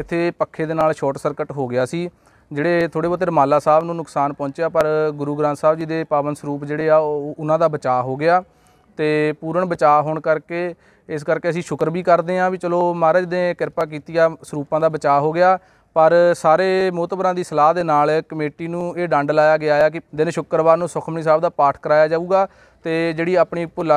ਇੱਥੇ ਪੱਖੇ ਦੇ ਨਾਲ ਸ਼ਾਰਟ ਸਰਕਟ ਹੋ ਗਿਆ ਸੀ ਜਿਹੜੇ ਥੋੜੇ ਬਹੁਤੇ ਰਮਾਲਾ ਸਾਹਿਬ ਨੂੰ ਨੁਕਸਾਨ ਪਹੁੰਚਿਆ ਪਰ ਗੁਰੂ ਗ੍ਰੰਥ ਸਾਹਿਬ ਜੀ ਦੇ ਪਾਵਨ ਸਰੂਪ ਜਿਹੜੇ ਆ ਉਹਨਾਂ ਦਾ ਬਚਾਅ ਹੋ ਗਿਆ ਤੇ ਪੂਰਨ ਬਚਾਅ ਹੋਣ ਕਰਕੇ ਇਸ ਕਰਕੇ ਅਸੀਂ ਸ਼ੁਕਰ ਵੀ ਕਰਦੇ ਹਾਂ ਵੀ ਚਲੋ ਮਹਾਰਾਜ ਨੇ ਕਿਰਪਾ ਕੀਤੀ ਆ ਸਰੂਪਾਂ ਦਾ ਬਚਾਅ ਹੋ ਗਿਆ। पर सारे मोहतबरां की सलाह के नाल कमेटी नूं ये डंड लाया गया है कि दिन शुक्रवार नूं सुखमनी साहब का पाठ कराया जाऊगा तो जिहड़ी अपनी भुला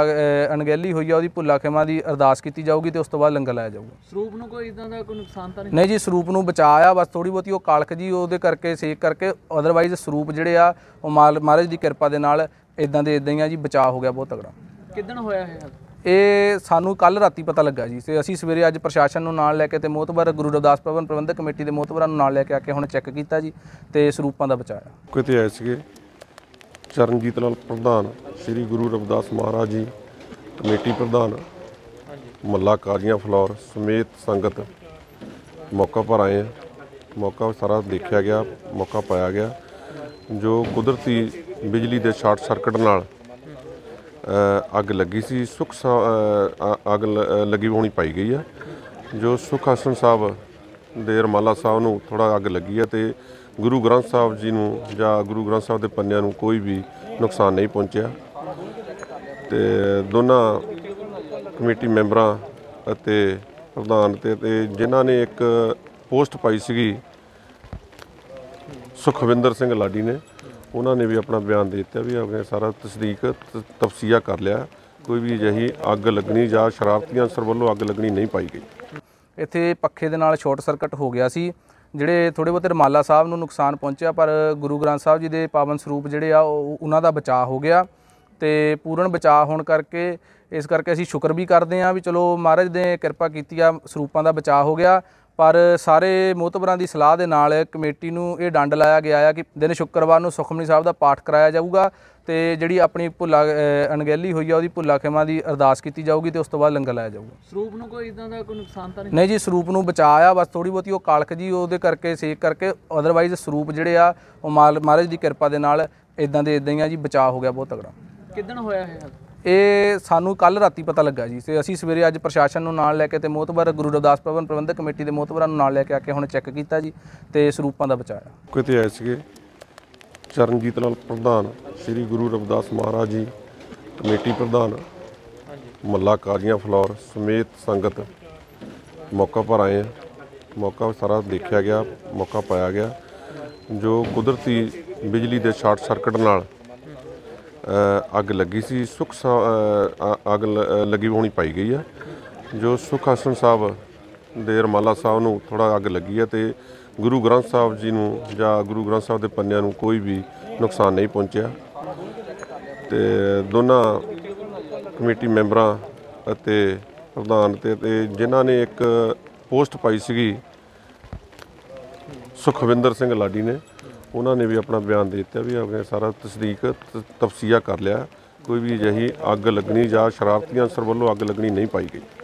अणगहली हुई है उहदी भुला खिमा की अरदास की जाऊगी तो उस तो बाद लंगर लाया जाऊगा। सरूप नूं कोई इदां दा कोई नुकसान तां नहीं जी सरूप नूं बचाया बस थोड़ी बहुती वह कालख जी उहदे करके सेक करके अदरवाइज सरूप जिहड़े आ महाराज की किरपा के नाल इदां दे इदां ही आ जी बचा हो गया बहुत तगड़ा। किदन होया है ये सानू कल राती पता लगा जी तो असी सवेरे अज प्रशासन नूं नाल लैके मोहतबर गुरु रविदास भवन प्रबंधक कमेटी के मोहतबरां नूं नाल लैके आके हुण चैक किया जी तो सरूपां दा बचाया। किते आए सीगे चरणजीत लाल प्रधान श्री गुरु रविदास महाराज जी कमेटी प्रधान महला काजियां फलौर समेत संगत मौका पर आए हैं। मौका सारा देखा गया मौका पाया गया जो कुदरती बिजली के शार्ट सर्किट नाल अग लगी सी सुख अग लगी होनी पाई गई है जो सुख आसन साहब दे रमाला साहब नूं थोड़ा अग लगी है तो गुरु ग्रंथ साहब जी नूं जा गुरु ग्रंथ साहब के पन्नियां नूं कोई भी नुकसान नहीं पहुँचा तो दोनों कमेटी मैंबरां अते प्रधान ते जिन्हां ने एक पोस्ट पाई सी सुखविंदर सिंह लाडी ने उन्होंने भी अपना बयान देता भी अपने सारा तस्दीक तफसीया कर लिया कोई भी अजि अग लगनी या शरारती अंसर वालों अग लगनी नहीं पाई गई। इत्थे पखे दे नाल शॉर्ट सर्किट हो गया सी जिहड़े थोड़े बहुत रमाला साहब नूं नुकसान पहुँचा पर गुरु ग्रंथ साहब जी के पावन सरूप जिहड़े आ उन्हां दा बचाअ हो गया तो पूर्ण बचाअ होण करके इस करके असीं शुक्र भी करते हाँ भी चलो महाराज ने किरपा कीती आ सरूपां दा बचाअ हो गया। पर सारे मोहतबरां की सलाह के नाल कमेटी नूं ये डंड लाया गया है कि दिन शुक्रवार नूं सुखमनी साहब का पाठ कराया जाऊगा तो जिहड़ी अपनी भुला अणगहली हुई है उहदी भुला खिमा की अरदास की जाऊगी तो उस तो बाद लंगर लाया जाऊगा। सरूप नूं कोई इदां दा कोई नुकसान तां नहीं जी सरूप नूं बचाया बस थोड़ी बहुती वह कालख जी उहदे करके सेक करके अदरवाइज सरूप जिहड़े आ महाराज की किरपा के नाल इदां दे इदां ही आ जी बचा हो गया बहुत तगड़ा। किदन होया है ये सानू कल राती पता लगा जी तो असी सवेरे अज प्रशासन नूं नाल लैके मोहतबर गुरु रविदास भवन प्रबंधक कमेटी के मोहतबरां नूं नाल लैके आके हुण चैक किया जी तो सरूपां दा बचाया। किते आए सीगे चरणजीत लाल प्रधान श्री गुरु रविदास महाराज जी कमेटी प्रधान महला काजियां फलौर समेत संगत मौका पर आए हैं। मौका सारा देखा गया मौका पाया गया जो कुदरती बिजली के शार्ट सर्किट नाल अग लगी सी सुख अग लगी होनी पाई गई है जो सुख आसन साहब दे रमाला साहब नूं थोड़ा अग लगी है तो गुरु ग्रंथ साहब जी नूं जा गुरु ग्रंथ साहब के पन्नियां नूं कोई भी नुकसान नहीं पहुँचा तो दोनों कमेटी मैंबरां अते प्रधान ते जिन्हां ने एक पोस्ट पाई सी सुखविंदर सिंह लाडी ने उन्होंने भी अपना बयान देता भी अपने सारा तस्दीक तफसीया कर लिया कोई भी अजि अग लगनी या शरारती अंसर वालों अग लगनी नहीं पाई गई।